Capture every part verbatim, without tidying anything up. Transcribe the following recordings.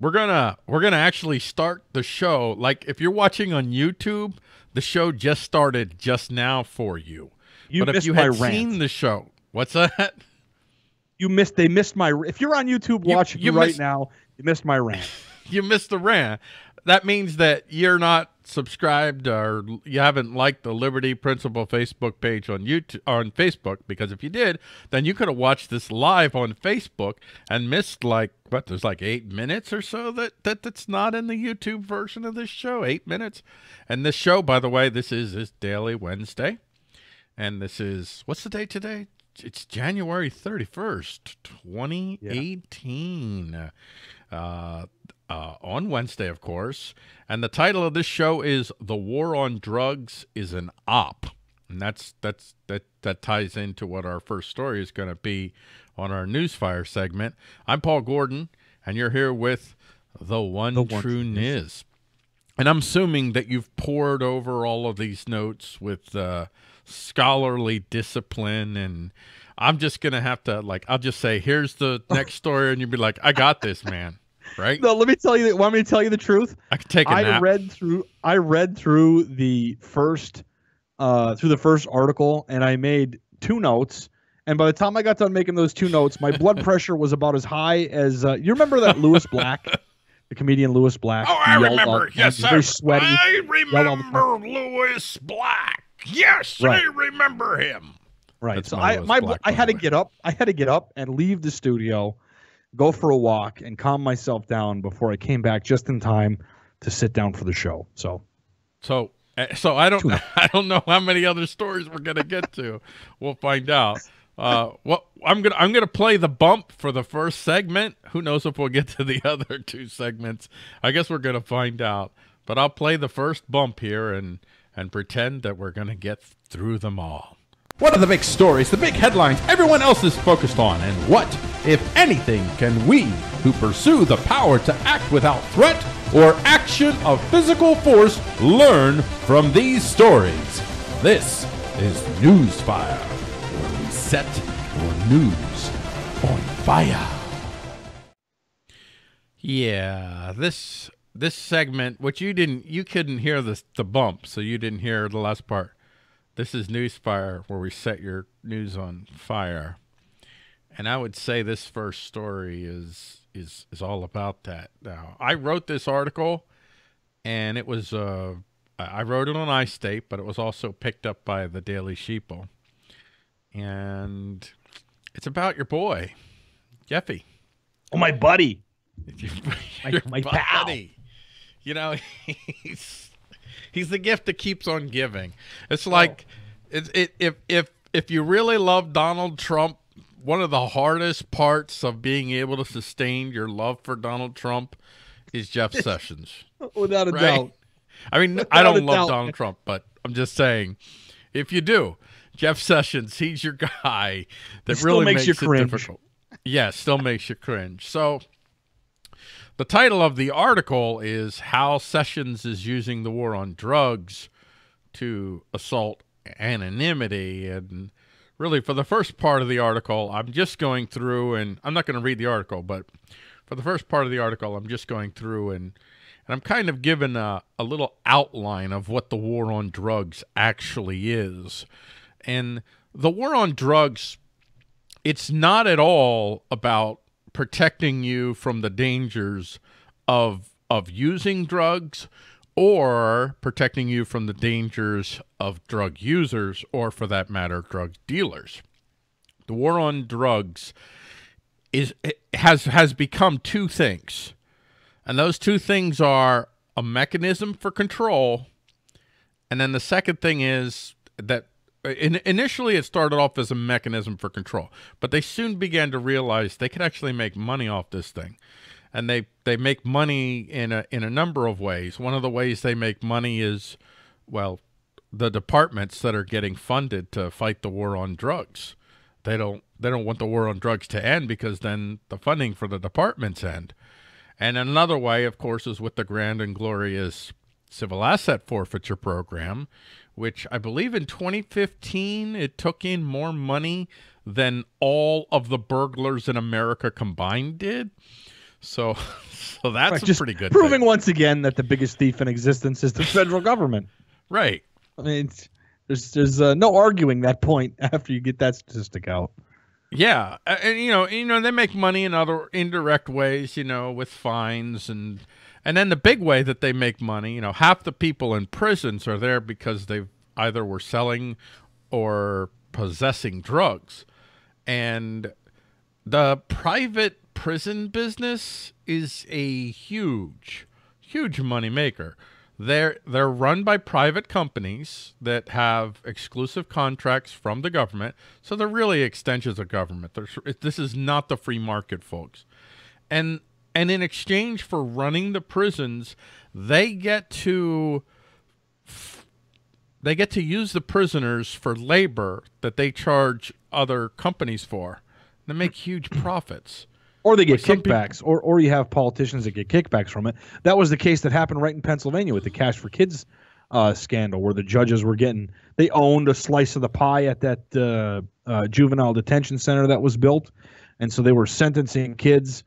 We're gonna we're gonna actually start the show. Like, if you're watching on YouTube, the show just started just now for you. You but if you had rant. seen the show, what's that? You missed. They missed my. If you're on YouTube watching you, you right missed, now, you missed my rant. You missed the rant. That means that you're not subscribed or you haven't liked the Liberty Principle Facebook page on YouTube or on Facebook, because if you did, then you could have watched this live on Facebook and missed like what there's like eight minutes or so that, that that's not in the YouTube version of this show. Eight minutes. And this show, by the way, this is this daily Wednesday. And this is what's the date today? It's January thirty-first, twenty eighteen. Yeah. Uh Uh, on Wednesday, of course, and the title of this show is "The War on Drugs is an Op," and that's that's that that ties into what our first story is going to be on our NewsFire segment. I'm Paul Gordon, and you're here with the One the True Niz, and I'm assuming that you've poured over all of these notes with uh, scholarly discipline and. I'm just gonna have to like I'll just say here's the next story, and you'll be like, I got this, man. Right? No, let me tell you. That, want me to tell you the truth? I could take a I nap. read through. I read through the first, uh, through the first article, and I made two notes. And by the time I got done making those two notes, my blood pressure was about as high as. Uh, you remember that Lewis Black, the comedian Lewis Black? Oh, I remember. Out, yes, sir. Very sweaty. I remember Lewis Black. Yes, right. I remember him. Right. That's so my I, my, Black, I had to get up. I had to get up and leave the studio. Go for a walk and calm myself down before I came back just in time to sit down for the show. So, so, so I don't, I don't know how many other stories we're going to get to. We'll find out. Uh, what I'm going to, I'm going to play the bump for the first segment. Who knows if we'll get to the other two segments? I guess we're going to find out, but I'll play the first bump here and, and pretend that we're going to get through them all. What are the big stories, the big headlines everyone else is focused on? And what, if anything, can we, who pursue the power to act without threat or action of physical force, learn from these stories? This is NewsFire, where we set your news on fire. Yeah, this this segment, which you didn't, you couldn't hear the the bump, so you didn't hear the last part. This is NewsFire, where we set your news on fire. And I would say this first story is is is all about that. Now, I wrote this article, and it was uh, I wrote it on iState, but it was also picked up by the Daily Sheeple. And it's about your boy, Jeffy. Oh, my buddy. Your, your my my buddy. Pal. You know, he's... He's the gift that keeps on giving. It's like, oh. it, it, if if if you really love Donald Trump, one of the hardest parts of being able to sustain your love for Donald Trump is Jeff Sessions. Without a right? doubt. I mean, Without I don't love doubt. Donald Trump, but I'm just saying, if you do, Jeff Sessions, he's your guy that he really makes, makes you it cringe. difficult. Yeah, still makes you cringe. So. The title of the article is How Sessions is Using the War on Drugs to Assault Anonymity. And really, for the first part of the article, I'm just going through, and I'm not going to read the article, but for the first part of the article, I'm just going through, and, and I'm kind of giving a, a little outline of what the war on drugs actually is. And the war on drugs, it's not at all about protecting you from the dangers of of using drugs, or protecting you from the dangers of drug users, or for that matter, drug dealers. The war on drugs is it has has become two things, and those two things are a mechanism for control, and then the second thing is that In, initially, it started off as a mechanism for control, but they soon began to realize they could actually make money off this thing, and they they make money in a in a number of ways. One of the ways they make money is, well, the departments that are getting funded to fight the war on drugs. They don't they don't want the war on drugs to end, because then the funding for the departments end. And another way, of course, is with the grand and glorious civil asset forfeiture program, which I believe in twenty fifteen, it took in more money than all of the burglars in America combined did. So So that's right, a pretty good proving thing. Once again that the biggest thief in existence is the federal government. Right. I mean, it's, there's there's uh, no arguing that point after you get that statistic out. Yeah, and you know, you know, they make money in other indirect ways, you know, with fines and and then the big way that they make money, you know, half the people in prisons are there because they either were selling or possessing drugs, and the private prison business is a huge, huge money maker. They're they're run by private companies that have exclusive contracts from the government, so they're really extensions of government. There's, this is not the free market, folks. And and in exchange for running the prisons, they get to they get to use the prisoners for labor that they charge other companies for. They make huge profits. Or they get kickbacks, or or you have politicians that get kickbacks from it. That was the case that happened right in Pennsylvania with the Cash for Kids uh, scandal, where the judges were getting they owned a slice of the pie at that uh, uh, juvenile detention center that was built, and so they were sentencing kids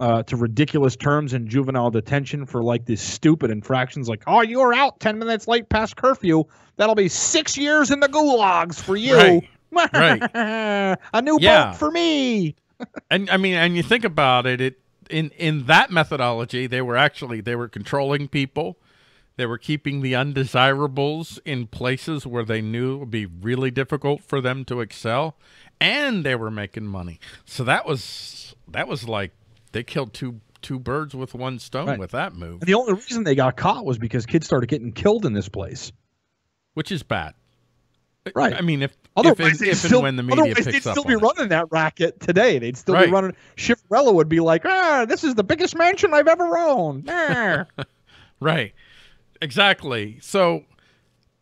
uh, to ridiculous terms in juvenile detention for like these stupid infractions, like oh you were out ten minutes late past curfew, that'll be six years in the gulags for you. Right. Right. A new yeah. boat for me. And I mean, and you think about it, it in in that methodology, they were actually they were controlling people, they were keeping the undesirables in places where they knew it would be really difficult for them to excel, and they were making money. So that was that was like they killed two two birds with one stone right. with that move. And the only reason they got caught was because kids started getting killed in this place, which is bad. Right. I mean, if otherwise, if, if still, and when the media picks they'd still up be running it. That racket today. They'd still right. be running. Schiaparello would be like, ah, this is the biggest mansion I've ever owned. Ah. Right. Exactly. So,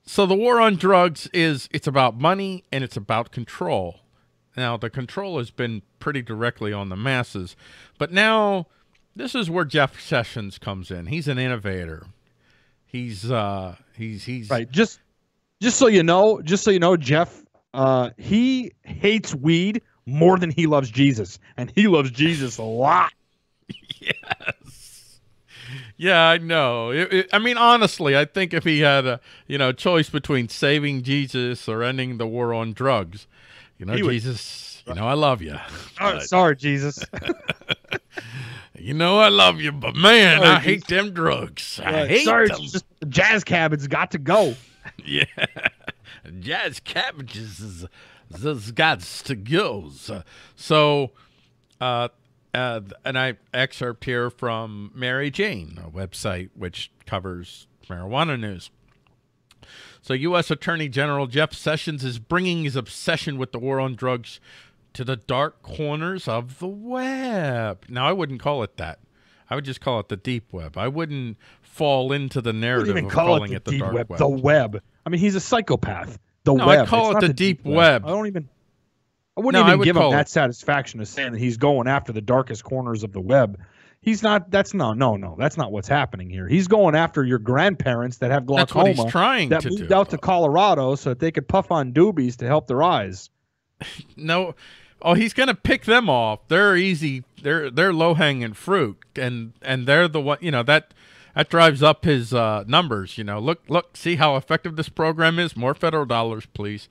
so the war on drugs is it's about money and it's about control. Now, the control has been pretty directly on the masses, but now this is where Jeff Sessions comes in. He's an innovator. He's uh, he's he's right. Just. Just so you know, just so you know, Jeff, uh, he hates weed more than he loves Jesus, and he loves Jesus a lot. Yes, yeah, I know. It, it, I mean, honestly, I think if he had a you know choice between saving Jesus or ending the war on drugs, you know, he Jesus, would... you know, I love you. Oh, but... sorry, Jesus. You know, I love you, but man, sorry, I Jesus. hate them drugs. Yeah, I hate sorry, them. Jesus, the jazz cabin's got to go. Yeah, jazz cabbages is, is gots to goes. So, uh, uh, and I excerpt here from Mary Jane, a website which covers marijuana news. So, U S Attorney General Jeff Sessions is bringing his obsession with the war on drugs to the dark corners of the web. Now, I wouldn't call it that. I would just call it the deep web. I wouldn't fall into the narrative even of call calling it the, it the deep dark web. web. The web. I mean, he's a psychopath. The no, web. I call it's it the, the deep web. web. I don't even. I wouldn't no, even I would give him that it. satisfaction of saying that he's going after the darkest corners of the web. He's not. That's no, no, no. That's not what's happening here. He's going after your grandparents that have glaucoma. That's what he's trying that to moved do. out to Colorado so that they could puff on doobies to help their eyes. No. Oh, he's going to pick them off. They're easy. They're they're low-hanging fruit, and and they're the one. You know that that drives up his uh, numbers. You know, look look, see how effective this program is. More federal dollars, please.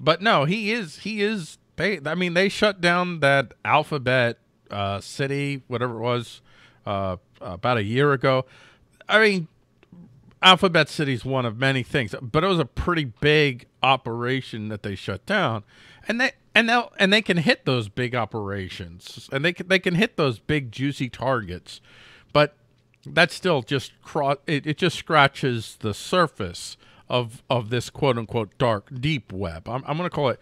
But no, he is he is. They, I mean, they shut down that Alphabet uh, City, whatever it was, uh, about a year ago. I mean, Alphabet City is one of many things, but it was a pretty big operation that they shut down, and they. And they'll and they can hit those big operations, and they can they can hit those big juicy targets, but that's still just cross. It, it just scratches the surface of of this quote unquote dark deep web. I'm I'm gonna call it,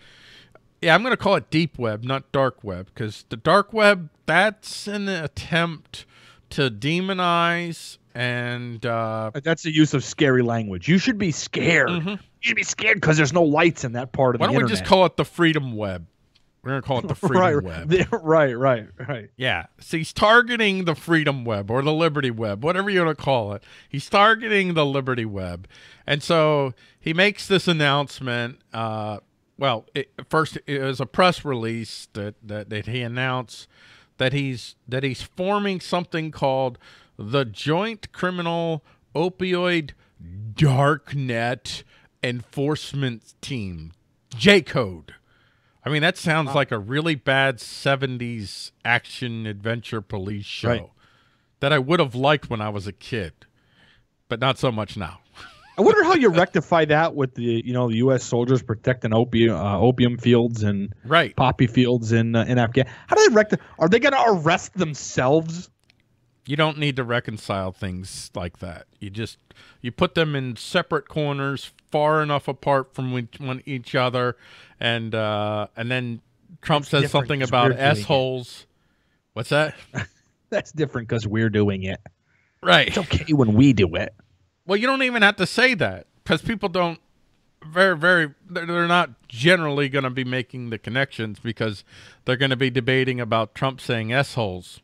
yeah, I'm gonna call it deep web, not dark web, because the dark web, that's an attempt to demonize, and uh, that's the use of scary language. You should be scared. Mm-hmm. You'd be scared because there's no lights in that part of the internet. Why don't we just call it the freedom web? We're going to call it the freedom web. Right, right, right. Yeah. So he's targeting the freedom web or the liberty web, whatever you want to call it. He's targeting the liberty web. And so he makes this announcement. Uh, well, it, first it was a press release that, that, that he announced that he's that he's forming something called the Joint Criminal Opioid Darknet Enforcement Team, J-Code. I mean, that sounds like a really bad seventies action-adventure police show right. that I would have liked when I was a kid, but not so much now. I wonder how you rectify that with the, you know, the U S soldiers protecting opium, uh, opium fields and right. poppy fields in uh, in Afghanistan. How do they rectify? Are they going to arrest themselves? You don't need to reconcile things like that. You just you put them in separate corners, far enough apart from each other, and uh, and then Trump That's says something about s-holes. What's that? That's different because we're doing it. Right. It's okay when we do it. Well, you don't even have to say that because people don't very, very, they're not generally going to be making the connections because they're going to be debating about Trump saying s-holes.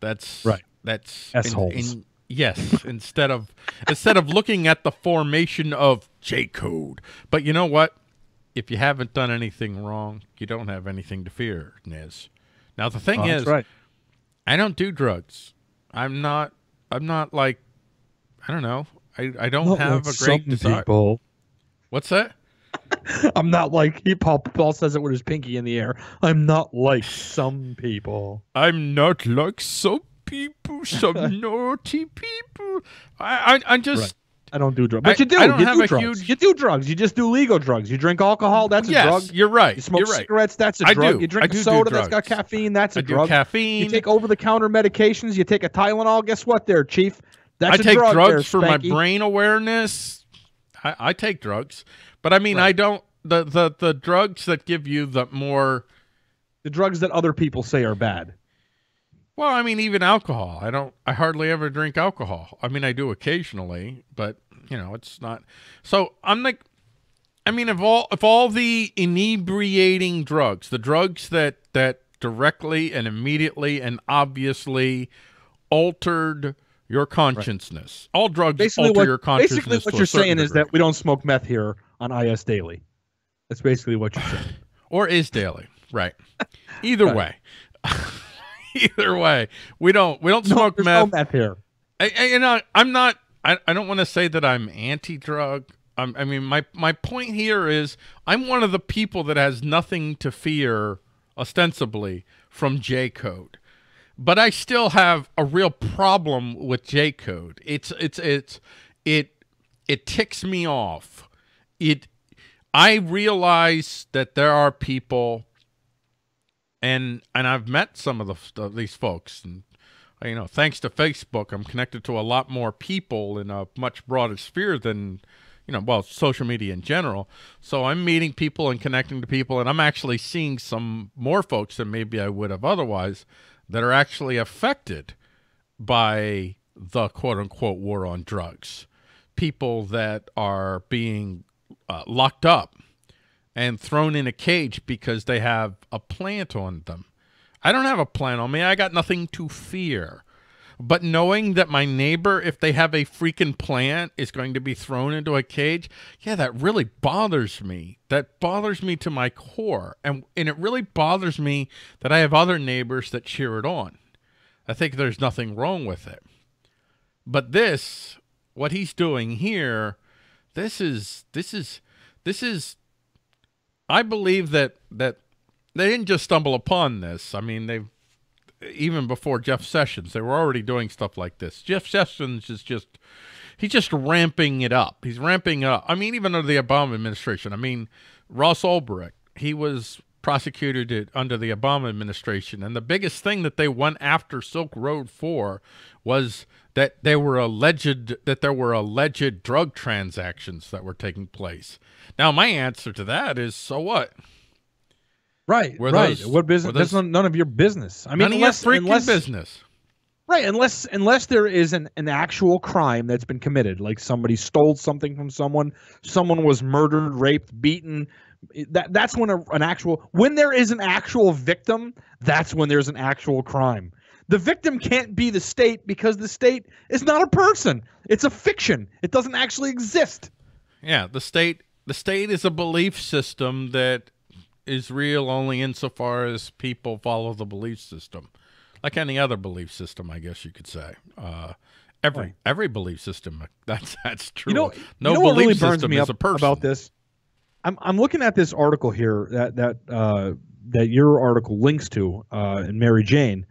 That's right. That's s-holes. In, in, yes. instead of, instead of looking at the formation of J-Code. But you know what? If you haven't done anything wrong, you don't have anything to fear, Niz. Now, the thing oh, is, right. I don't do drugs. I'm not, I'm not like, I don't know. I, I don't not have like a great desire. People. What's that? I'm not like he Paul, Paul says it with his pinky in the air. I'm not like some people. I'm not like some people, some naughty people. I I I'm just right. I don't do drugs. But I, you do. I don't you have do a drugs. Huge... You do drugs. You just do legal drugs. You drink alcohol. That's yes, a drug. You're right. You smoke you're right. cigarettes. That's a I drug. Do. You drink soda. That's got caffeine. That's a I drug. Do caffeine. You take over-the-counter medications. You take a Tylenol. Guess what, there, Chief. That's I take drug drugs there, for my brain awareness. I, I take drugs, but I mean, right. I don't the, the the drugs that give you the more the drugs that other people say are bad. Well, I mean, even alcohol. I don't. I hardly ever drink alcohol. I mean, I do occasionally, but you know, it's not. So I'm like, I mean, of all of all the inebriating drugs, the drugs that that directly and immediately and obviously altered. Your consciousness. Right. All drugs basically alter what, your consciousness. Basically, what you're saying degree. Is that we don't smoke meth here on iSDaily. That's basically what you're saying. Or iSDaily, right? Either right. way, either way, we don't we don't no, smoke meth. No meth here. I, I, you know, I'm not. I, I don't want to say that I'm anti-drug. I'm, I mean, my my point here is I'm one of the people that has nothing to fear, ostensibly, from J-Code. But I still have a real problem with J-Code. It's it's it's it it ticks me off. It I realize that there are people, and and I've met some of the of these folks, and you know, thanks to Facebook, I'm connected to a lot more people in a much broader sphere than you know, well, social media in general. So I'm meeting people and connecting to people, and I'm actually seeing some more folks than maybe I would have otherwise. That are actually affected by the quote-unquote war on drugs. People that are being uh, locked up and thrown in a cage because they have a plant on them. I don't have a plant on me. I got nothing to fear. But knowing that my neighbor, if they have a freaking plant, is going to be thrown into a cage, yeah, that really bothers me. That bothers me to my core. And, and it really bothers me that I have other neighbors that cheer it on. I think there's nothing wrong with it. But this, what he's doing here, this is, this is, this is, I believe that, that they didn't just stumble upon this. I mean, they've, even before Jeff Sessions, they were already doing stuff like this. Jeff Sessions is just, he's just ramping it up. He's ramping it up. I mean, even under the Obama administration, I mean, Ross Ulbricht, he was prosecuted under the Obama administration. And the biggest thing that they went after Silk Road for was that they were alleged, that there were alleged drug transactions that were taking place. Now, my answer to that is, so what? Right, were right. Those, what business? Those, that's none of your business. I mean, none unless, of your freaking unless, business. Right, unless unless there is an, an actual crime that's been committed, like somebody stole something from someone, someone was murdered, raped, beaten. That that's when a, an actual when there is an actual victim. That's when there's an actual crime. The victim can't be the state because the state is not a person. It's a fiction. It doesn't actually exist. Yeah, the state the state is a belief system that. Is real only insofar as people follow the belief system. like any other belief system, I guess you could say. Uh, every right. every belief system, that's that's true. You know, no you know belief really burns system me is up a person. About this, I'm I'm looking at this article here that that uh, that your article links to uh, in Mary Jane,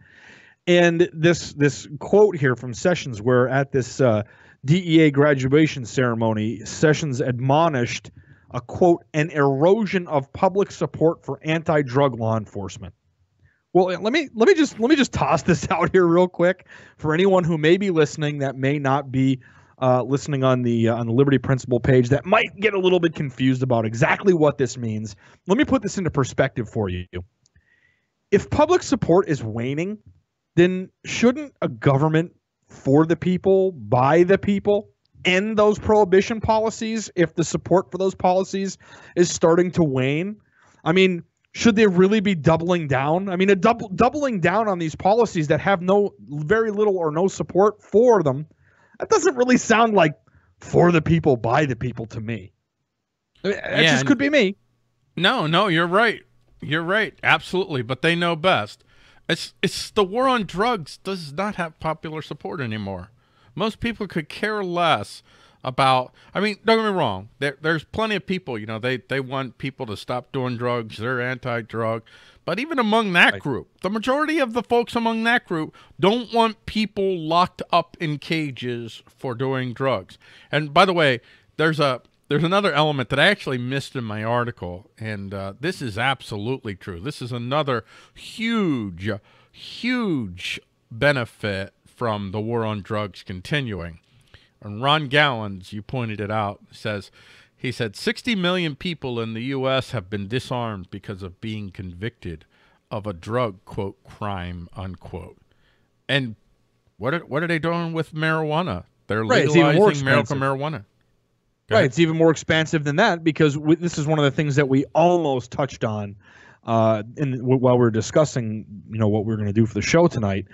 and this this quote here from Sessions, where at this uh, D E A graduation ceremony, Sessions admonished a quote, an erosion of public support for anti-drug law enforcement. Well, let me let me just let me just toss this out here real quick for anyone who may be listening that may not be uh, listening on the uh, on the Liberty Principle page, that might get a little bit confused about exactly what this means. Let me put this into perspective for you. If public support is waning, then shouldn't a government for the people, by the people, end those prohibition policies if the support for those policies is starting to wane? I mean, should they really be doubling down? I mean, a double doubling down on these policies that have no very little or no support for them, that doesn't really sound like for the people, by the people to me. I mean, that yeah, just could be me. No, no, you're right. You're right. Absolutely. But they know best. It's, it's the war on drugs does not have popular support anymore. Most people could care less about, I mean, don't get me wrong. There, there's plenty of people, you know, they, they want people to stop doing drugs. They're anti-drug. But even among that right. group, the majority of the folks among that group don't want people locked up in cages for doing drugs. And by the way, there's a there's another element that I actually missed in my article. And uh, this is absolutely true. This is another huge, huge benefit from the war on drugs continuing. And Ron Gallons, you pointed it out, says, he said, sixty million people in the U S have been disarmed because of being convicted of a drug, quote, crime, unquote. And what are, what are they doing with marijuana? They're right, legalizing medical marijuana. Right, it's even more expansive than that, because we, this is one of the things that we almost touched on uh, in, while we were discussing, you know, what we we're going to do for the show tonight.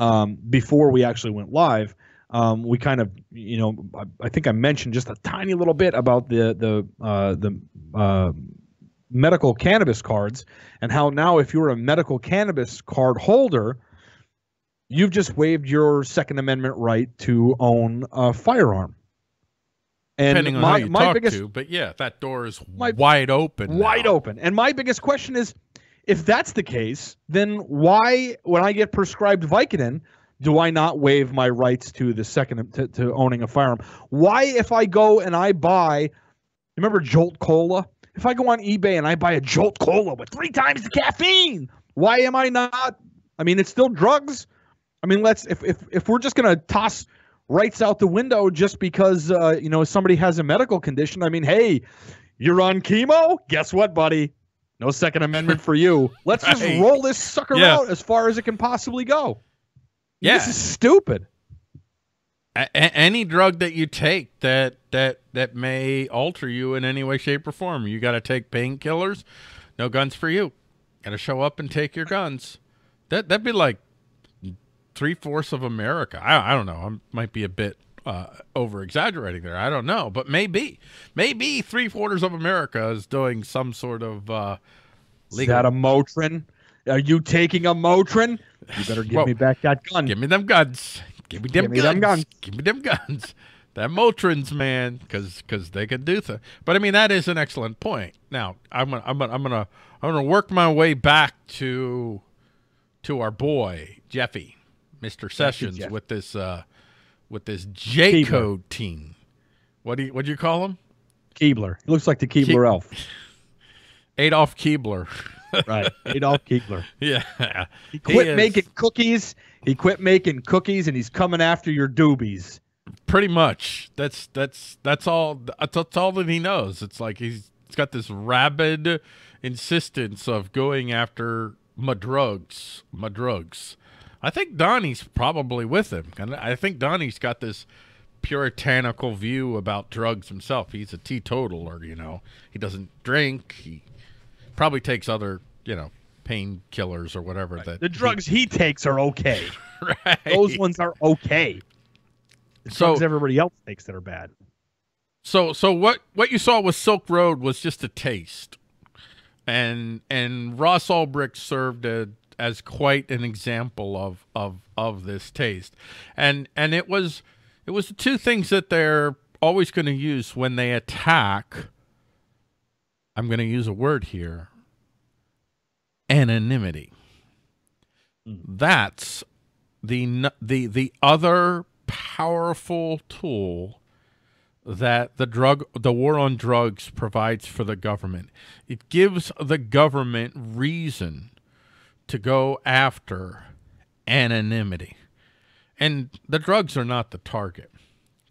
Um, before we actually went live, um, we kind of, you know, I, I think I mentioned just a tiny little bit about the the uh, the uh, medical cannabis cards, and how now if you're a medical cannabis card holder, you've just waived your Second Amendment right to own a firearm. And depending on my, who you my talk biggest, to, but yeah, that door is my, wide open. Wide now. open. And my biggest question is, if that's the case, then why, when I get prescribed Vicodin, do I not waive my rights to the second to, to owning a firearm? Why, if I go and I buy, remember Jolt Cola? If I go on eBay and I buy a Jolt Cola with three times the caffeine, why am I not? I mean, it's still drugs. I mean, let's if if if we're just gonna toss rights out the window just because uh, you know, somebody has a medical condition. I mean, hey, you're on chemo. Guess what, buddy? No Second Amendment for you. Let's just right. roll this sucker yeah. out as far as it can possibly go. Yeah. This is stupid. A any drug that you take that that that may alter you in any way, shape, or form. You got to take painkillers. No guns for you. Got to show up and take your guns. That, that'd be like three-fourths of America. I, I don't know. I might be a bit uh, over-exaggerating there. I don't know, but maybe, maybe three-quarters of America is doing some sort of uh, legal. Is that a Motrin? Are you taking a Motrin? You better give well, me back that gun. Give me them guns. Give me them, give me guns. them guns. Give me them guns. That Motrin's, man, because because they can do that. But I mean, that is an excellent point. Now, I'm gonna I'm gonna I'm gonna I'm gonna work my way back to to our boy Jeffy, Mister Sessions, Jeff. with this. Uh, With this J-Code team. What do you, what do you call him? Keebler. He looks like the Keebler Ke elf. Adolf Keebler. Right. Adolf Keebler. Yeah. He quit he making cookies. He quit making cookies, and he's coming after your doobies. Pretty much. That's that's that's all that's all that he knows. It's like he's it's got this rabid insistence of going after my drugs. My drugs. I think Donnie's probably with him. And I think Donnie's got this puritanical view about drugs himself. He's a teetotaler, you know. He doesn't drink. He probably takes other, you know, painkillers or whatever. Right. That the drugs he, he takes are okay. Right. Those ones are okay. The so, drugs everybody else takes that are bad. So so what, what you saw with Silk Road was just a taste. And and Ross Ulbricht served a, as quite an example of of of this taste, and and it was it was the two things that they're always going to use when they attack. I'm going to use a word here. Anonymity. That's the the the other powerful tool that the drug the war on drugs provides for the government. It gives the government reason to go after anonymity. And the drugs are not the target.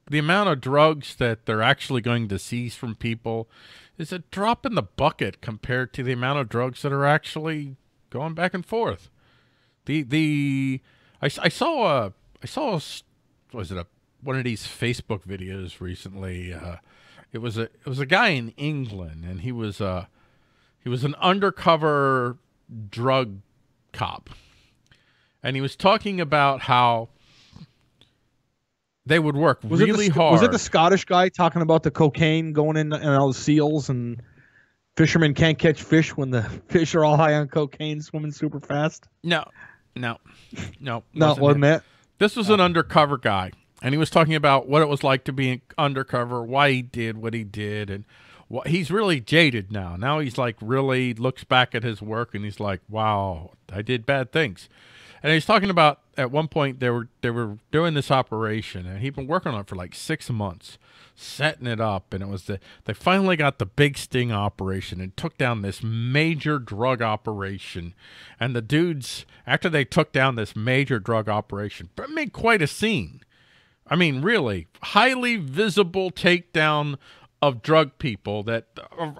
The amount of drugs that they're actually going to seize from people is a drop in the bucket compared to the amount of drugs that are actually going back and forth. The the I, I saw a I saw a, was it a one of these Facebook videos recently. Uh, it was a it was a guy in England, and he was uh he was an undercover drug cop, and he was talking about how they would work was really the, hard. Was it the Scottish guy talking about the cocaine going in and all the seals, and fishermen can't catch fish when the fish are all high on cocaine, swimming super fast? No, no, no. no, wasn't, wasn't it? it? This was no. an undercover guy, and he was talking about what it was like to be undercover, why he did what he did, and what, he's really jaded now. Now he's like really looks back at his work, and he's like, wow, I did bad things. And he's talking about at one point they were they were doing this operation, and he'd been working on it for like six months, setting it up, and it was the they finally got the big sting operation and took down this major drug operation. And the dudes, after they took down this major drug operation, but made quite a scene. I mean, really highly visible takedown of drug people that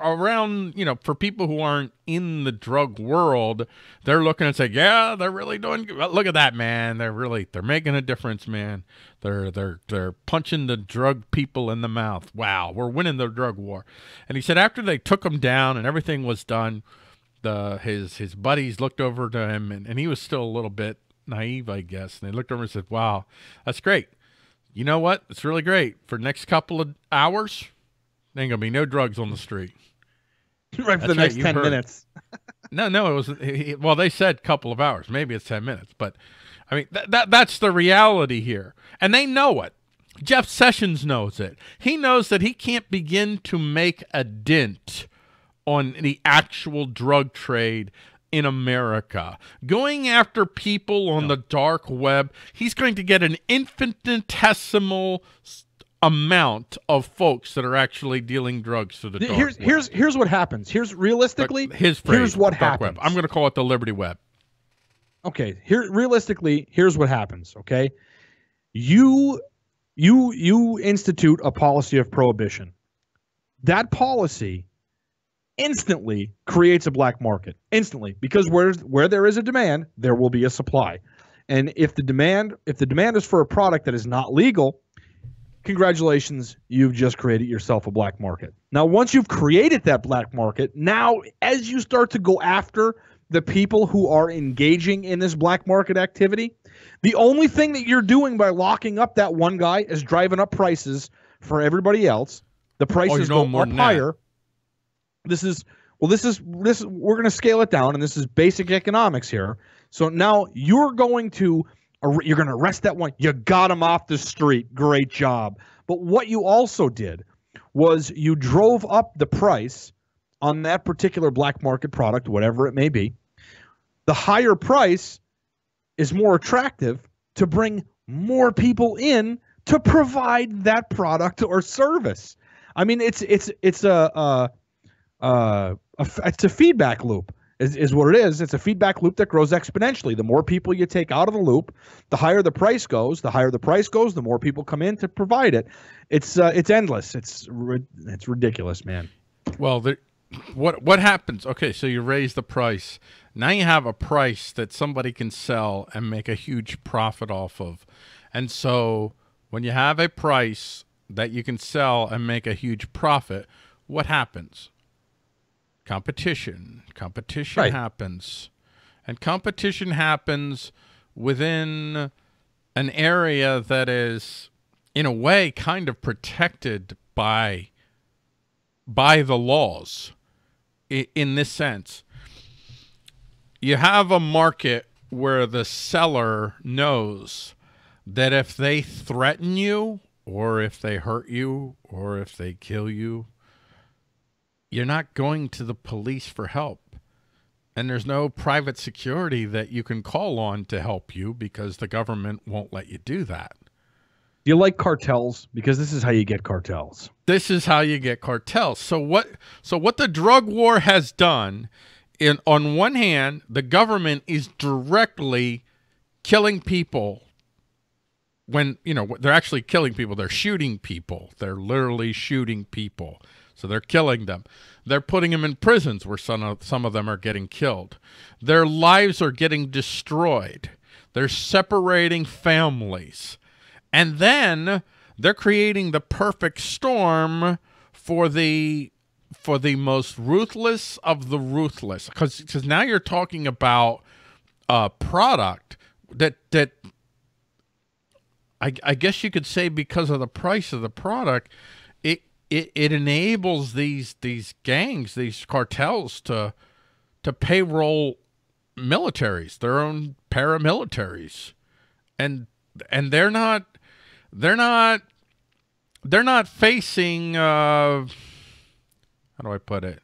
around, you know, for people who aren't in the drug world, they're looking and say, yeah, they're really doing good. Look at that, man. They're really, they're making a difference, man. They're, they're, they're punching the drug people in the mouth. Wow. We're winning the drug war. And he said, after they took him down and everything was done, the, his, his buddies looked over to him, and, and he was still a little bit naive, I guess. And they looked over and said, wow, that's great. You know what? It's really great. For the next couple of hours, there ain't gonna be no drugs on the street. Right for the next ten minutes. No, no, it was he, well. They said couple of hours. Maybe it's ten minutes, but I mean that that that's the reality here, and they know it. Jeff Sessions knows it. He knows that he can't begin to make a dent on the actual drug trade in America. Going after people on no. the dark web, he's going to get an infinitesimal amount of folks that are actually dealing drugs through the dark here's web. here's here's what happens. Here's realistically his phrase, here's what happens. Web. I'm going to call it the Liberty Web. Okay, here realistically, here's what happens, okay? You you you institute a policy of prohibition. That policy instantly creates a black market. Instantly, because where where there is a demand, there will be a supply. And if the demand if the demand is for a product that is not legal, congratulations, you've just created yourself a black market. Now, once you've created that black market, now as you start to go after the people who are engaging in this black market activity, the only thing that you're doing by locking up that one guy is driving up prices for everybody else. The prices oh, go up higher. This is well, this is this we're going to scale it down, and this is basic economics here. So now you're going to You're going to arrest that one. You got him off the street. Great job. But what you also did was you drove up the price on that particular black market product, whatever it may be. The higher price is more attractive to bring more people in to provide that product or service. I mean, it's it's it's a, a, a, a it's a feedback loop. Is, is what it is. It's a feedback loop that grows exponentially. The more people you take out of the loop, the higher the price goes. The higher the price goes, the more people come in to provide it. It's uh, it's endless. It's it's ridiculous, man. Well, there, what what happens? Okay, so you raise the price. Now you have a price that somebody can sell and make a huge profit off of. And so when you have a price that you can sell and make a huge profit, what happens? Competition. Competition right. happens. And competition happens within an area that is, in a way, kind of protected by, by the laws in this sense. you have a market where the seller knows that if they threaten you or if they hurt you or if they kill you, you're not going to the police for help. And there's no private security that you can call on to help you because the government won't let you do that. Do you like cartels? Because this is how you get cartels. This is how you get cartels. So what, so what the drug war has done, in, on one hand, the government is directly killing people when, you know, they're actually killing people. They're shooting people. They're literally shooting people. So they're killing them. They're putting them in prisons where some of, some of them are getting killed. Their lives are getting destroyed. They're separating families. And then they're creating the perfect storm for the for the most ruthless of the ruthless. Because because now you're talking about a product that that I, I guess you could say, because of the price of the product, it it, it enables these these gangs, these cartels to to payroll militaries, their own paramilitaries, and and they're not. They're not, they're not facing, uh, how do I put it?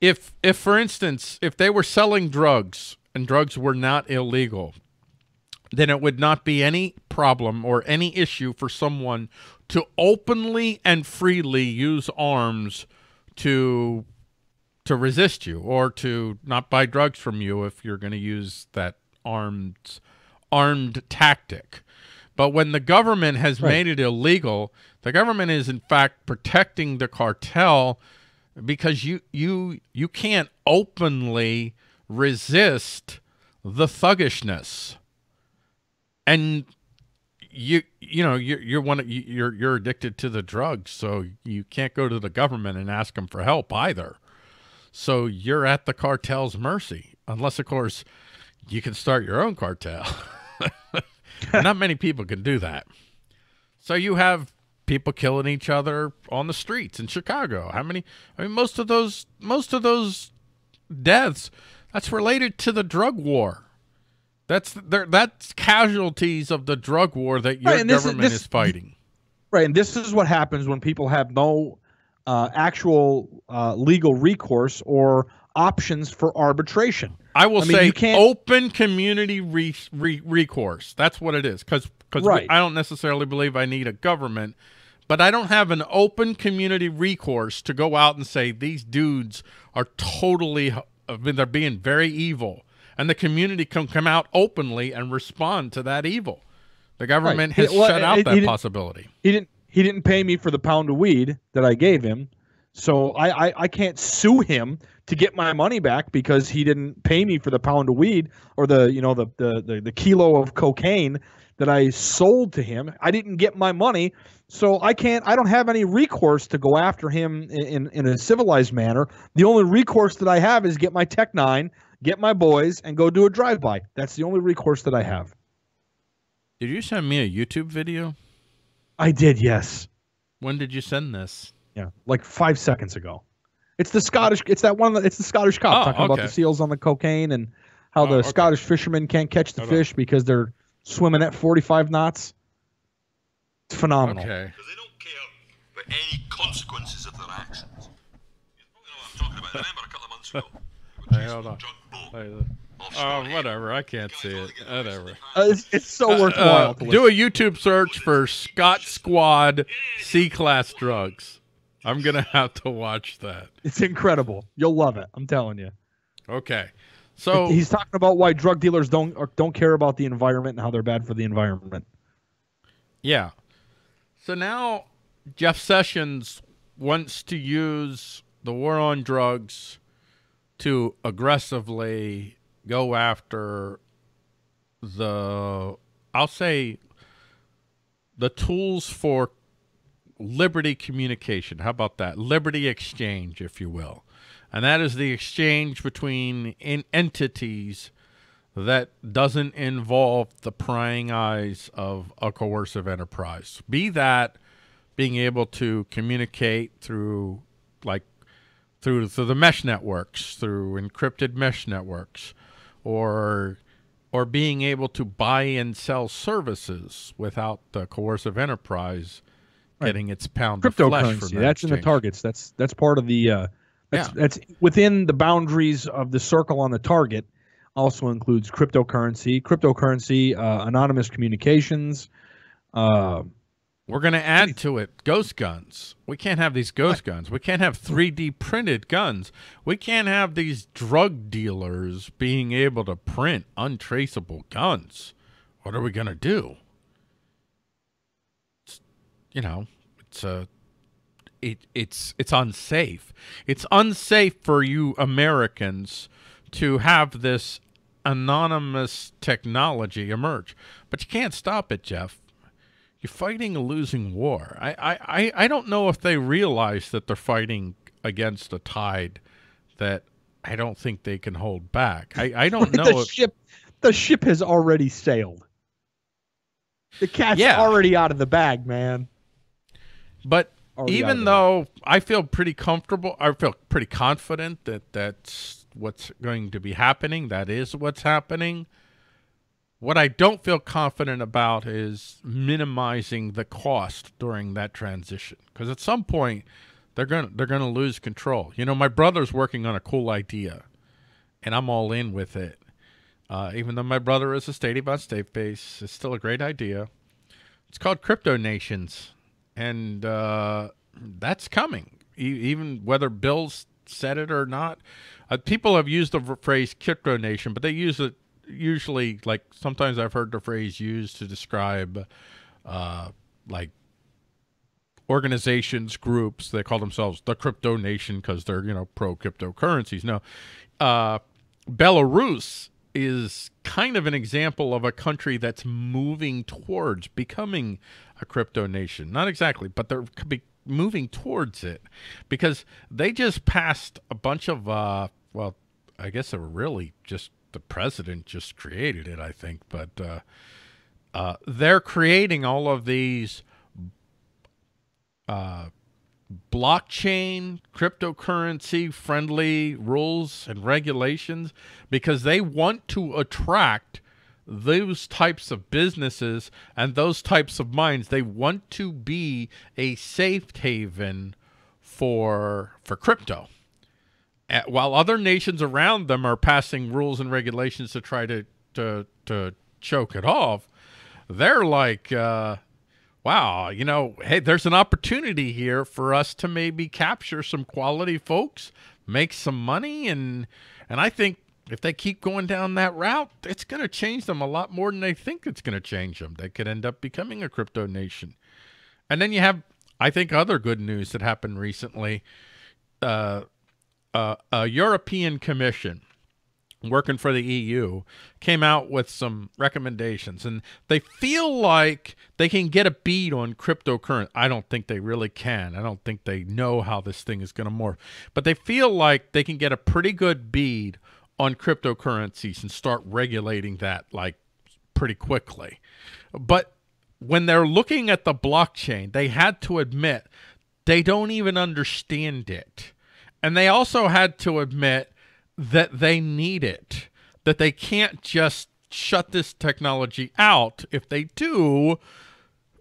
If, if for instance, if they were selling drugs and drugs were not illegal, then it would not be any problem or any issue for someone to openly and freely use arms to, to resist you or to not buy drugs from you if you're going to use that armed armed tactic. But when the government has right. made it illegal, the government is in fact protecting the cartel, because you you you can't openly resist the thuggishness, and you you know you you're one of, you're you're addicted to the drugs, so you can't go to the government and ask them for help either. So you're at the cartel's mercy, unless of course you can start your own cartel. Not many people can do that. So you have people killing each other on the streets in Chicago. How many? I mean, most of those, most of those deaths, that's related to the drug war. That's there. That's casualties of the drug war that your right, government this, this, is fighting. Right, and this is what happens when people have no uh, actual uh, legal recourse or options for arbitration. I will I mean, say you can't... open community re re recourse. That's what it is. Because right. I don't necessarily believe I need a government, but I don't have an open community recourse to go out and say, these dudes are totally, I mean, they're being very evil. And the community can come out openly and respond to that evil. The government right. has well, shut it, out it, that he possibility. He didn't, he didn't pay me for the pound of weed that I gave him. So I, I, I can't sue him to get my money back because he didn't pay me for the pound of weed or the you know the the the, the kilo of cocaine that I sold to him. I didn't get my money, so I can't. I don't have any recourse to go after him in in, in a civilized manner. The only recourse that I have is get my Tec nine, get my boys, and go do a drive by. That's the only recourse that I have. Did you send me a YouTube video? I did. Yes. When did you send this? Yeah, like five seconds ago. It's the Scottish. It's that one. It's the Scottish cop oh, talking okay. about the seals on the cocaine and how oh, the okay. Scottish fishermen can't catch the Hold fish on. because they're swimming at forty-five knots. It's phenomenal. Okay. Because they don't care about any consequences of their actions. You know what I'm talking about. I remember a couple of months ago. Hey, hold on. Hey, oh, whatever. I can't see it. Whatever. Uh, it's, it's so uh, worthwhile. Uh, do a YouTube search for Scott Squad C-Class Drugs. I'm going to have to watch that. It's incredible. You'll love it. I'm telling you. Okay. So he's talking about why drug dealers don't or don't care about the environment and how they're bad for the environment. Yeah. So now Jeff Sessions wants to use the war on drugs to aggressively go after the, I'll say, the tools for Liberty communication. How about that? Liberty exchange, if you will. And that is the exchange between in entities that doesn't involve the prying eyes of a coercive enterprise. Be that being able to communicate through like through, through the mesh networks, through encrypted mesh networks, or or being able to buy and sell services without the coercive enterprise getting its pound of flesh from that. That's in the targets. That's that's part of the uh, that's, yeah. that's within the boundaries of the circle on the target. Also includes cryptocurrency, cryptocurrency, uh, anonymous communications. Uh, We're going to add to it ghost guns. We can't have these ghost guns. We can't have three D printed guns. We can't have these drug dealers being able to print untraceable guns. What are we going to do? It's, you know, it's a. It it's it's unsafe. It's unsafe for you Americans to have this anonymous technology emerge. But you can't stop it, Jeff. You're fighting a losing war. I, I, I don't know if they realize that they're fighting against a tide that I don't think they can hold back. I, I don't know. the, if... ship, the ship has already sailed. The cat's yeah. already out of the bag, man. But already even though I feel pretty comfortable, I feel pretty confident that that's what's going to be happening, that is what's happening. What I don't feel confident about is minimizing the cost during that transition, because at some point they're going they're going to lose control. You know, my brother's working on a cool idea and I'm all in with it. Uh, even though my brother is a state about state base, it's still a great idea. It's called Crypto Nations, and uh, that's coming. E even whether Bill's said it or not, uh, people have used the phrase crypto nation, but they use it usually, like, sometimes I've heard the phrase used to describe uh like organizations, groups. They call themselves the crypto nation because they're, you know, pro cryptocurrencies. Now uh Belarus is kind of an example of a country that's moving towards becoming a crypto nation. Not exactly, but there could be moving towards it, because they just passed a bunch of uh well, I guess they were really just the president just created it, I think, but uh uh they're creating all of these uh blockchain cryptocurrency friendly rules and regulations, because they want to attract those types of businesses and those types of minds. They want to be a safe haven for for crypto, uh, while other nations around them are passing rules and regulations to try to to, to choke it off. They're like, uh, wow, you know, hey, there's an opportunity here for us to maybe capture some quality folks, make some money, and and I think if they keep going down that route, it's going to change them a lot more than they think it's going to change them. They could end up becoming a crypto nation. And then you have, I think, other good news that happened recently. Uh, uh, a European Commission working for the E U came out with some recommendations, and they feel like they can get a bead on cryptocurrency. I don't think they really can. I don't think they know how this thing is going to morph, but they feel like they can get a pretty good bead on cryptocurrencies and start regulating that, like, pretty quickly. But when they're looking at the blockchain, they had to admit they don't even understand it. And they also had to admit that they need it, that they can't just shut this technology out. If they do,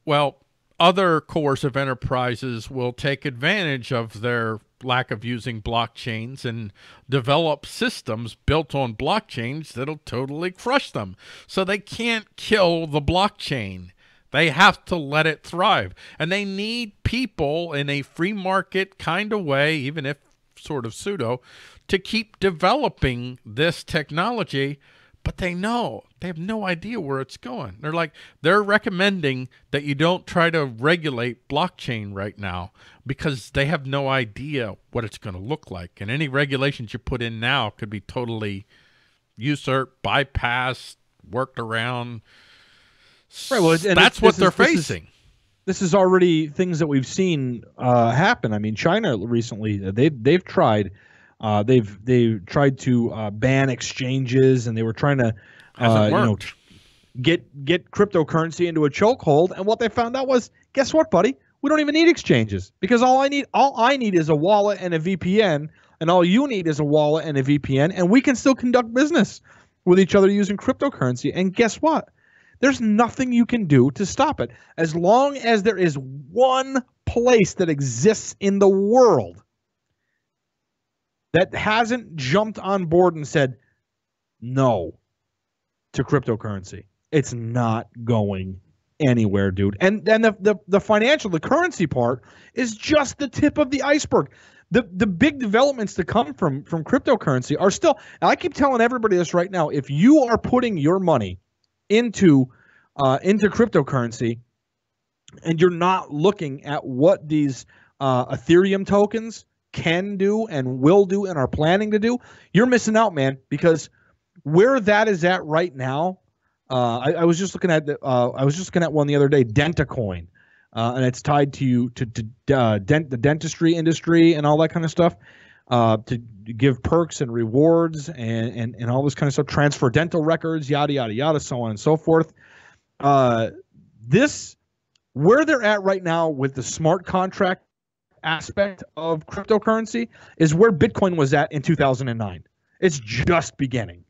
well, other coercive enterprises will take advantage of their lack of using blockchains and develop systems built on blockchains that'll totally crush them. So they can't kill the blockchain. They have to let it thrive. And they need people in a free market kind of way, even if sort of pseudo, to keep developing this technology. But they know, they have no idea where it's going. They're like, they're recommending that you don't try to regulate blockchain right now because they have no idea what it's going to look like. And any regulations you put in now could be totally usurped, bypassed, worked around. Right. Well, and that's what they're facing. This is already things that we've seen uh, happen. I mean, China recently, they've, they've tried... Uh, they've they've tried to uh, ban exchanges, and they were trying to uh, you know, get get cryptocurrency into a chokehold. And what they found out was, guess what, buddy? We don't even need exchanges, because all I need all I need is a wallet and a V P N, and all you need is a wallet and a V P N, and we can still conduct business with each other using cryptocurrency. And guess what? There's nothing you can do to stop it. As long as there is one place that exists in the world that hasn't jumped on board and said no to cryptocurrency, it's not going anywhere, dude. And then the, the the financial, the currency part is just the tip of the iceberg. The the big developments to come from from cryptocurrency are still. And I keep telling everybody this right now. If you are putting your money into uh, into cryptocurrency, and you're not looking at what these uh, Ethereum tokens can do and will do and are planning to do, you're missing out, man. Because where that is at right now, uh, I, I was just looking at the, uh, I was just looking at one the other day, Dentacoin, uh, and it's tied to to, to uh, dent, the dentistry industry and all that kind of stuff, uh, to give perks and rewards and, and and all this kind of stuff, transfer dental records, yada yada yada, so on and so forth. Uh, this where they're at right now with the smart contract aspect of cryptocurrency is where Bitcoin was at in two thousand nine. It's just beginning.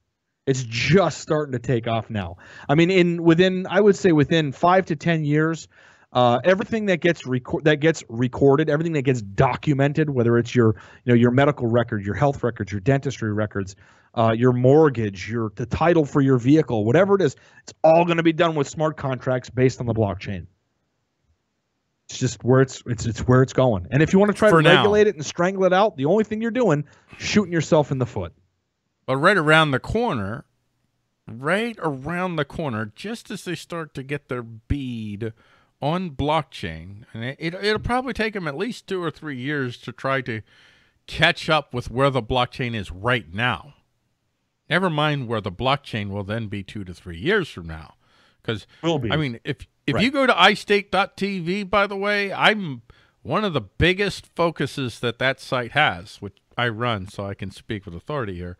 It's just starting to take off now. I mean, in within, I would say within five to ten years, uh, everything that gets record that gets recorded, everything that gets documented, whether it's your, you know, your medical record, your health records, your dentistry records, uh, your mortgage, your the title for your vehicle, whatever it is, it's all going to be done with smart contracts based on the blockchain. It's just where it's it's it's where it's going. And if you want to try to regulate it and strangle it out, the only thing you're doing is shooting yourself in the foot. But right around the corner, right around the corner, just as they start to get their bead on blockchain, and it, it, it'll probably take them at least two or three years to try to catch up with where the blockchain is right now. Never mind where the blockchain will then be two to three years from now. Because, I mean, if, if right. you go to i state dot t v, by the way, I'm one of the biggest focuses that that site has, which I run, so I can speak with authority here,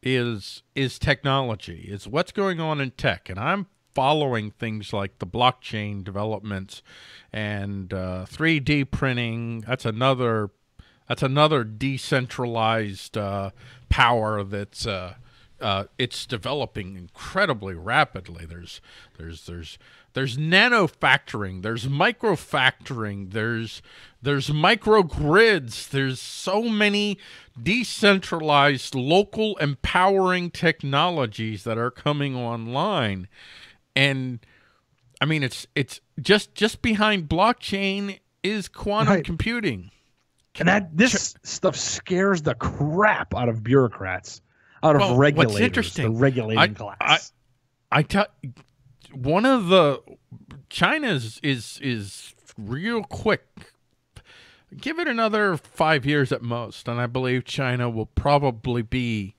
is is technology. It's what's going on in tech, and I'm following things like the blockchain developments and uh, three D printing. That's another that's another decentralized uh, power that's uh, uh, it's developing incredibly rapidly. There's there's there's there's nanofactoring, there's microfactoring, there's there's microgrids, there's so many decentralized, local, empowering technologies that are coming online. And I mean, it's it's just just behind blockchain is quantum right. computing. Can and that this stuff scares the crap out of bureaucrats, out well, of regulators, what's interesting, the regulating I, class. I, I tell. One of the China's is is real quick. Give it another five years at most, and I believe China will probably be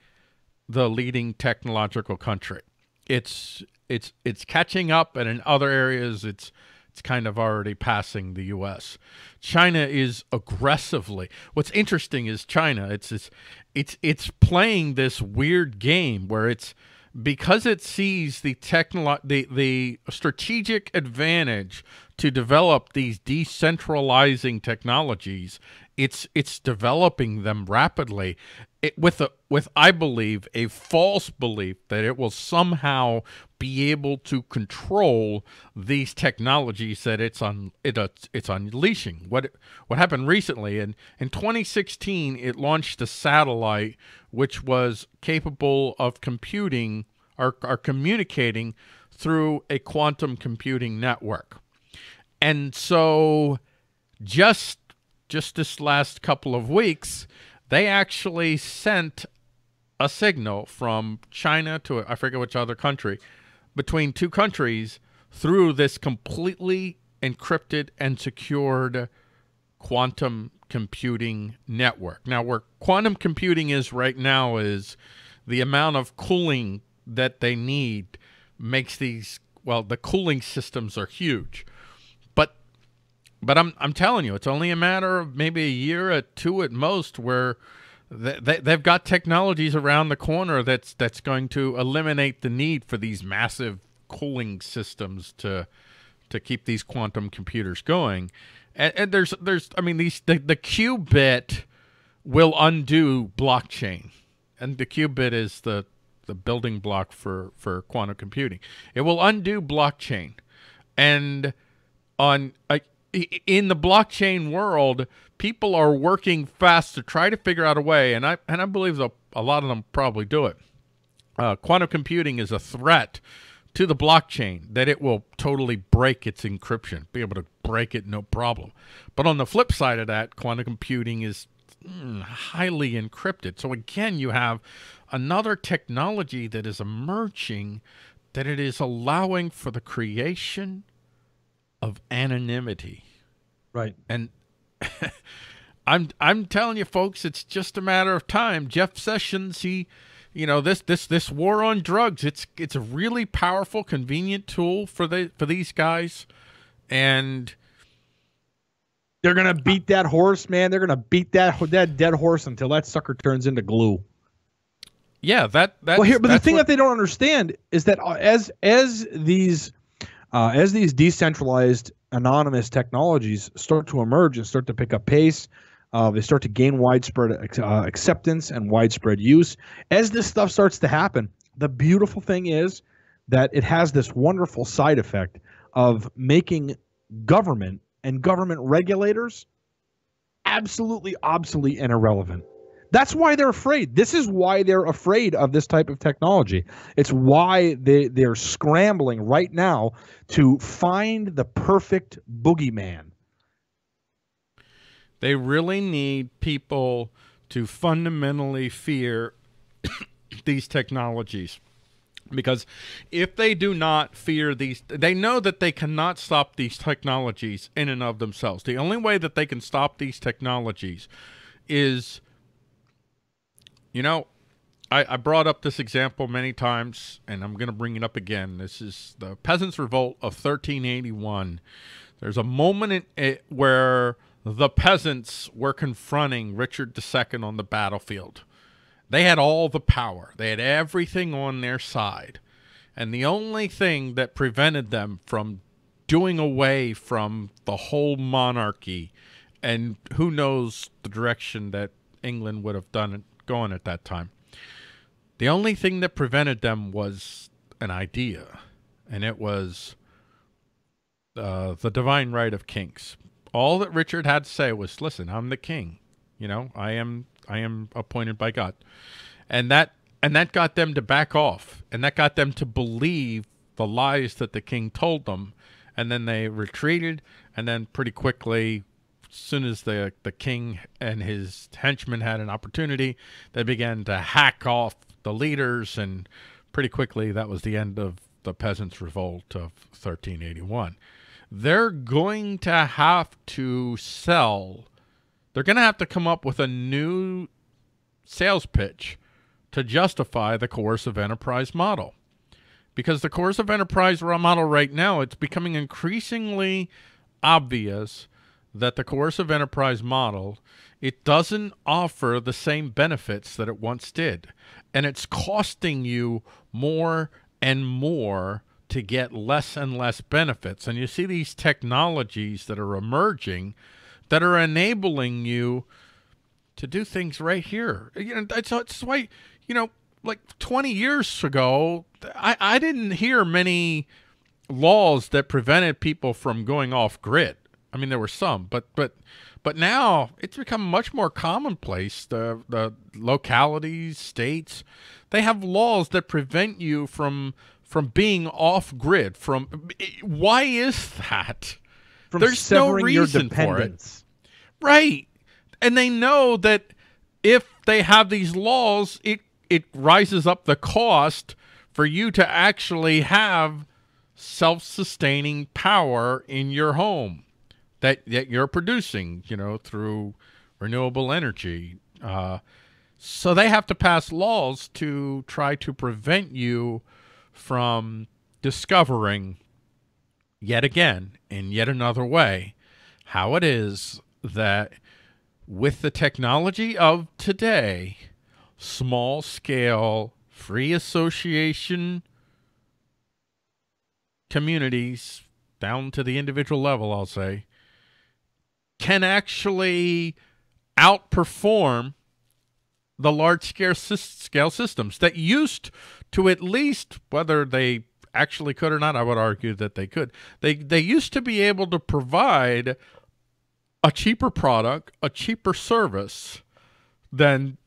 the leading technological country. It's it's it's catching up, and in other areas, it's it's kind of already passing the U S China is aggressively. What's interesting is China. It's it's it's it's playing this weird game where it's. Because it sees the technolo- the the strategic advantage to develop these decentralizing technologies, it's it's developing them rapidly, it, with a with I believe a false belief that it will somehow be able to control these technologies that it's on it uh, it's unleashing. What it, what happened recently in in twenty sixteen, it launched a satellite which was capable of computing or, or communicating through a quantum computing network. And so just just this last couple of weeks, they actually sent a signal from China to, I forget which other country, between two countries through this completely encrypted and secured quantum computing network. Now, where quantum computing is right now is the amount of cooling that they need makes these, well, the cooling systems are huge. But I'm, I'm telling you, it's only a matter of maybe a year or two at most where they, they, they've got technologies around the corner that's, that's going to eliminate the need for these massive cooling systems to, to keep these quantum computers going. And, and there's, there's, I mean, these, the, the qubit will undo blockchain. And the qubit is the, the building block for, for quantum computing. It will undo blockchain. And on uh, in the blockchain world, people are working fast to try to figure out a way, and I, and I believe the, a lot of them probably do it. Uh, quantum computing is a threat to the blockchain, that it will totally break its encryption, be able to break it no problem. But on the flip side of that, quantum computing is mm, highly encrypted. So again, you have another technology that is emerging, that it is allowing for the creation of anonymity. Right. And I'm I'm telling you, folks, it's just a matter of time. Jeff Sessions, he you know, this this this war on drugs, it's it's a really powerful, convenient tool for the for these guys, and they're gonna beat that horse, man. They're gonna beat that that dead horse until that sucker turns into glue. Yeah, that that. Well, here, but the thing what... that they don't understand is that as as these uh, as these decentralized anonymous technologies start to emerge and start to pick up pace, Uh, they start to gain widespread uh, acceptance and widespread use. As this stuff starts to happen, the beautiful thing is that it has this wonderful side effect of making government and government regulators absolutely obsolete and irrelevant. That's why they're afraid. This is why they're afraid of this type of technology. It's why they, they're scrambling right now to find the perfect boogeyman. They really need people to fundamentally fear these technologies, because if they do not fear these, they know that they cannot stop these technologies in and of themselves. The only way that they can stop these technologies is, you know, I, I brought up this example many times, and I'm going to bring it up again. This is the Peasants' Revolt of thirteen eighty-one. There's a moment in it where the peasants were confronting Richard the Second on the battlefield. They had all the power. They had everything on their side. And the only thing that prevented them from doing away from the whole monarchy, and who knows the direction that England would have done gone at that time. The only thing that prevented them was an idea, and it was uh, the divine right of kings. All that Richard had to say was, listen, I'm the king, you know, I am, I am appointed by God. And that, and that got them to back off, and that got them to believe the lies that the king told them. And then they retreated. And then pretty quickly, as soon as the, the king and his henchmen had an opportunity, they began to hack off the leaders. And pretty quickly, that was the end of the Peasants' Revolt of thirteen eighty-one. They're going to have to sell. They're going to have to come up with a new sales pitch to justify the coercive enterprise model. Because the coercive enterprise model right now, it's becoming increasingly obvious that the coercive enterprise model, it doesn't offer the same benefits that it once did. And it's costing you more and more to get less and less benefits. And you see these technologies that are emerging that are enabling you to do things right here. You know, that's, that's why, you know, like twenty years ago, I, I didn't hear many laws that prevented people from going off grid. I mean, there were some, but, but, but now it's become much more commonplace. The, the localities, states, they have laws that prevent you from from being off grid. From why is that? From There's no reason for it. Right. And they know that if they have these laws, it, it rises up the cost for you to actually have self-sustaining power in your home that, that you're producing, you know, through renewable energy. Uh, so they have to pass laws to try to prevent you from discovering yet again, in yet another way, how it is that with the technology of today, small scale, free association communities down to the individual level, I'll say, can actually outperform the large-scale systems that used to at least, whether they actually could or not, I would argue that they could, they, they used to be able to provide a cheaper product, a cheaper service than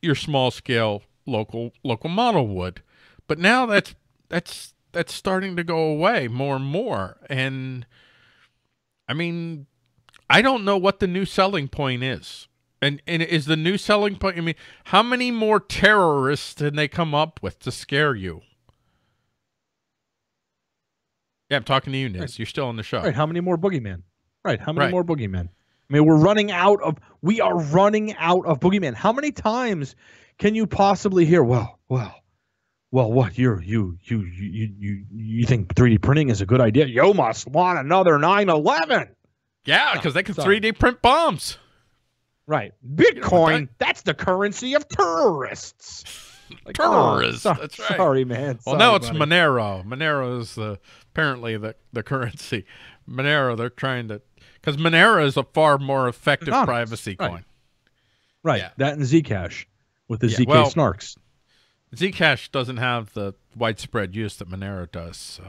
your small-scale local local model would. But now that's that's that's starting to go away more and more. And I mean, I don't know what the new selling point is. And and is the new selling point, I mean, how many more terrorists did they come up with to scare you? Yeah, I'm talking to you, Niz. Right. You're still on the show. Right. How many more boogeymen? Right. How many right. more boogeymen? I mean, we're running out of, we are running out of boogeymen. How many times can you possibly hear, well, well, well, what, you're, you, you, you, you, you think three D printing is a good idea? You must want another nine eleven. Yeah, because no, they can sorry. three D print bombs. Right. Bitcoin, you know, that's the currency of terrorists. Like, terrorists. Oh, so that's right. Sorry, man. Well, sorry, now it's buddy. Monero. Monero is the, apparently the, the currency. Monero, they're trying to, because Monero is a far more effective Anonymous. privacy right. coin. Right. Yeah. That and Zcash with the yeah. Z K well, snarks. Zcash doesn't have the widespread use that Monero does, so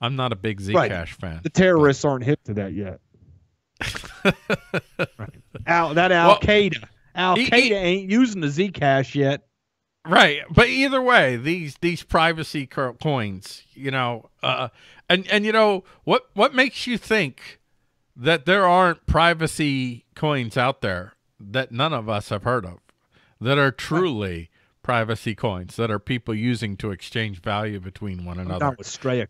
I'm not a big Zcash right. fan. The terrorists but. aren't hip to that yet. right. Al, that Al well, Qaeda, Al Qaeda he, he, ain't using the Zcash yet, right? But either way, these these privacy coins, you know, uh, and and you know what what makes you think that there aren't privacy coins out there that none of us have heard of that are truly right. privacy coins that are people using to exchange value between one another? That was straight.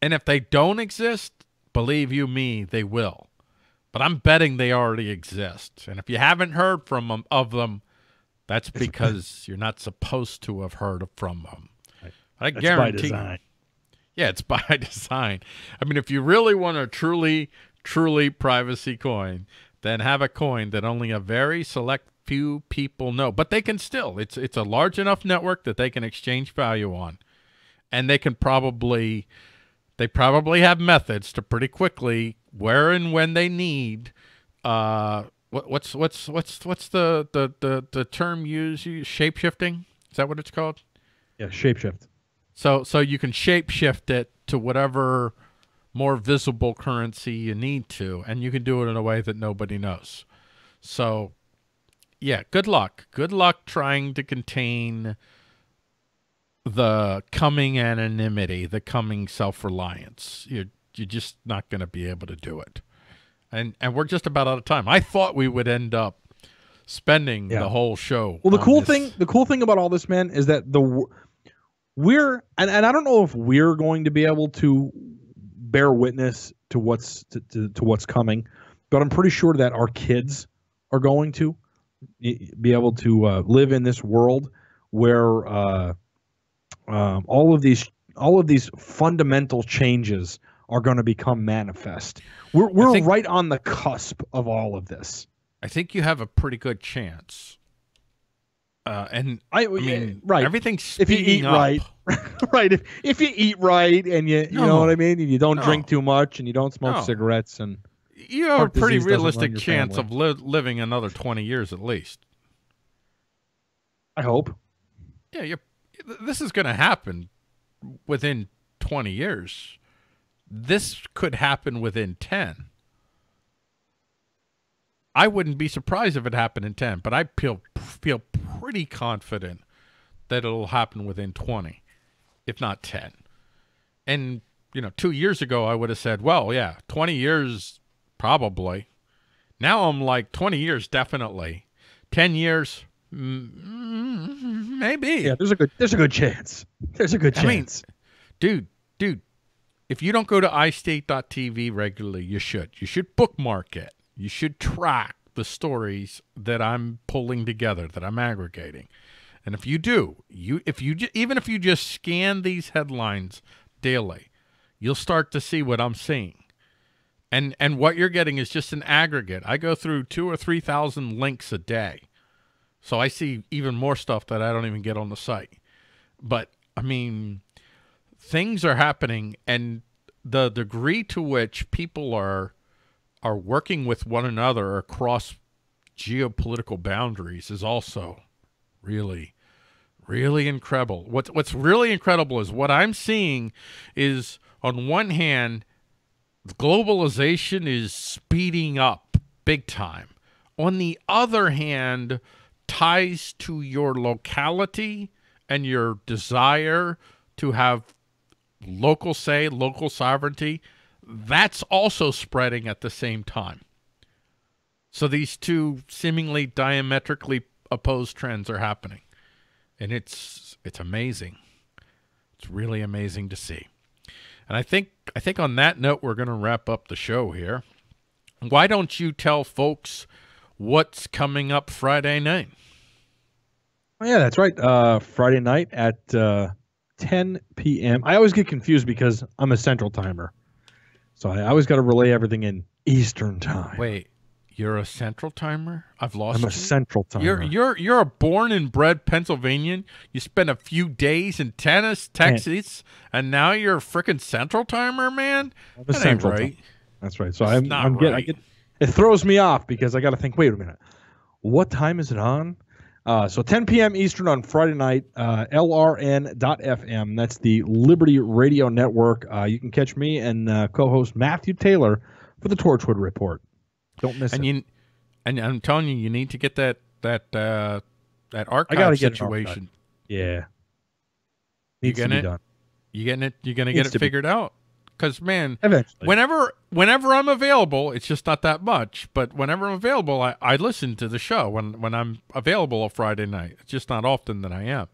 And if they don't exist, believe you me, they will. But I'm betting they already exist. And if you haven't heard from them, of them, that's because you're not supposed to have heard from them. Right. I that's guarantee. By design. Yeah, it's by design. I mean, if you really want a truly, truly privacy coin, then have a coin that only a very select few people know. But they can still. It's, it's a large enough network that they can exchange value on. And they can probably... They probably have methods to pretty quickly, where and when they need. Uh, what, what's what's what's what's the the the, the term used? Shapeshifting? Is that what it's called? Yeah, shapeshift. So so you can shapeshift it to whatever more visible currency you need to, and you can do it in a way that nobody knows. So, yeah, good luck. Good luck trying to contain the coming anonymity, the coming self-reliance. You're, you're just not going to be able to do it. And and we're just about out of time. I thought we would end up spending yeah. the whole show. Well, the cool this. thing, the cool thing about all this, man, is that the we're, and, and I don't know if we're going to be able to bear witness to what's, to, to, to what's coming, but I'm pretty sure that our kids are going to be able to uh, live in this world where, uh, Um, all of these, all of these fundamental changes are going to become manifest. We're we're think, right on the cusp of all of this. I think you have a pretty good chance. Uh, and I, I mean, right, everything's if you eat up. right, right. If, if you eat right and you, you no. know what I mean, and you don't no. drink too much and you don't smoke no. cigarettes, and you have a pretty realistic chance family. of li living another twenty years at least. I hope. Yeah, you're. This is going to happen within twenty years. This could happen within ten. I wouldn't be surprised if it happened in ten, but I feel feel pretty confident that it'll happen within twenty, if not ten. And, you know, two years ago, I would have said, well, yeah, twenty years probably. Now I'm like, twenty years definitely. ten years, maybe. Yeah, there's a good there's a good chance. There's a good I chance. Mean, dude, dude, if you don't go to i state dot t v regularly, you should. You should bookmark it. You should track the stories that I'm pulling together, that I'm aggregating. And if you do, you if you even if you just scan these headlines daily, you'll start to see what I'm seeing. And and what you're getting is just an aggregate. I go through two or three thousand links a day. So I see even more stuff that I don't even get on the site. But, I mean, things are happening, and the degree to which people are are working with one another across geopolitical boundaries is also really, really incredible. What's, what's really incredible is what I'm seeing is, on one hand, globalization is speeding up big time. On the other hand, ties to your locality and your desire to have local say, local sovereignty, that's also spreading at the same time. So these two seemingly diametrically opposed trends are happening. And it's it's amazing. It's really amazing to see. And I think I think on that note, we're going to wrap up the show here. Why don't you tell folks what's coming up Friday night? Oh, yeah, that's right. Uh, Friday night at uh, ten P M I always get confused because I'm a central timer. So I always got to relay everything in Eastern time. Wait. You're a central timer? I've lost I'm a you. central timer. You're you're you're a born and bred Pennsylvanian. You spent a few days in Tennessee, Texas, Man. and now you're a freaking central timer, man. I'm that ain't right. Time. That's right. So That's I'm, I'm right. Getting, I get, it throws me off because I got to think. Wait a minute, what time is it on? Uh, so ten P M Eastern on Friday night. Uh, L R N dot F M. That's the Liberty Radio Network. Uh, you can catch me and uh, co-host Matthew Taylor for the Torchwood Report. Don't miss and it. You, and I'm telling you, you need to get that that uh, that archive I gotta get situation. Yeah, you getting it? Done. You getting it? You're gonna Needs get it figured be. out. Because man, Eventually. whenever whenever I'm available, it's just not that much. But whenever I'm available, I, I listen to the show when when I'm available on Friday night. It's just not often that I am.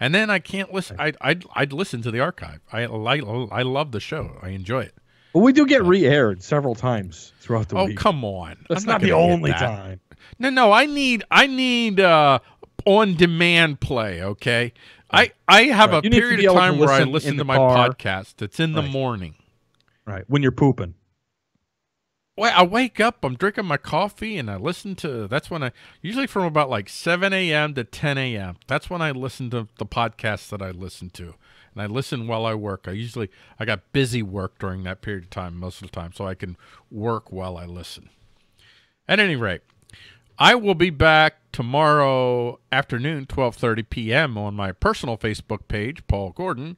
And then I can't listen. I I'd, I'd listen to the archive. I, I I love the show. I enjoy it. Well, we do get re-aired several times throughout the oh, week. Oh, come on. That's I'm not, not the only that. time. No, no, I need I need uh, on-demand play, okay? Right. I, I have right. a you period of time where I listen to my car. podcast. It's in right. the morning. Right, when you're pooping. Well, I wake up, I'm drinking my coffee, and I listen to, that's when I, usually from about like seven A M to ten A M, that's when I listen to the podcasts that I listen to. And I listen while I work. I usually, I got busy work during that period of time, most of the time, so I can work while I listen. At any rate, I will be back tomorrow afternoon, twelve thirty P M on my personal Facebook page, Paul Gordon.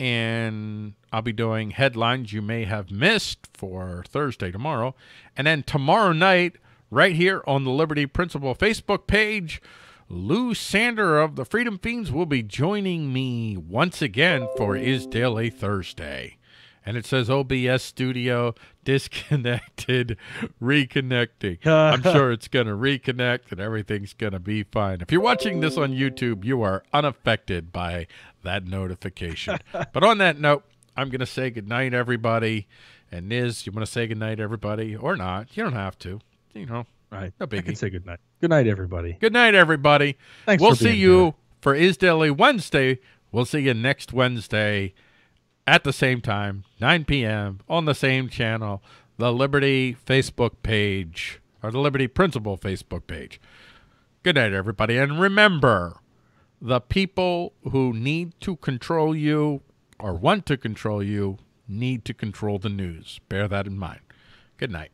And I'll be doing headlines you may have missed for Thursday tomorrow. And then tomorrow night, right here on the Liberty Principle Facebook page, Lou Sander of the Freedom Fiends will be joining me once again for iSdaily Thursday. And it says O B S Studio disconnected, reconnecting. I'm sure it's going to reconnect and everything's going to be fine. If you're watching this on YouTube, you are unaffected by that notification. But on that note, I'm going to say goodnight, everybody. And Niz, you want to say goodnight, everybody? Or not. You don't have to. You know. Right. No biggie. I can say good night. Good night, everybody. Good night, everybody. Thanks we'll for being see you here. for iSdaily Wednesday. We'll see you next Wednesday at the same time, nine P M on the same channel, the Liberty Facebook page, or the Liberty Principle Facebook page. Good night, everybody. And remember, the people who need to control you or want to control you need to control the news. Bear that in mind. Good night.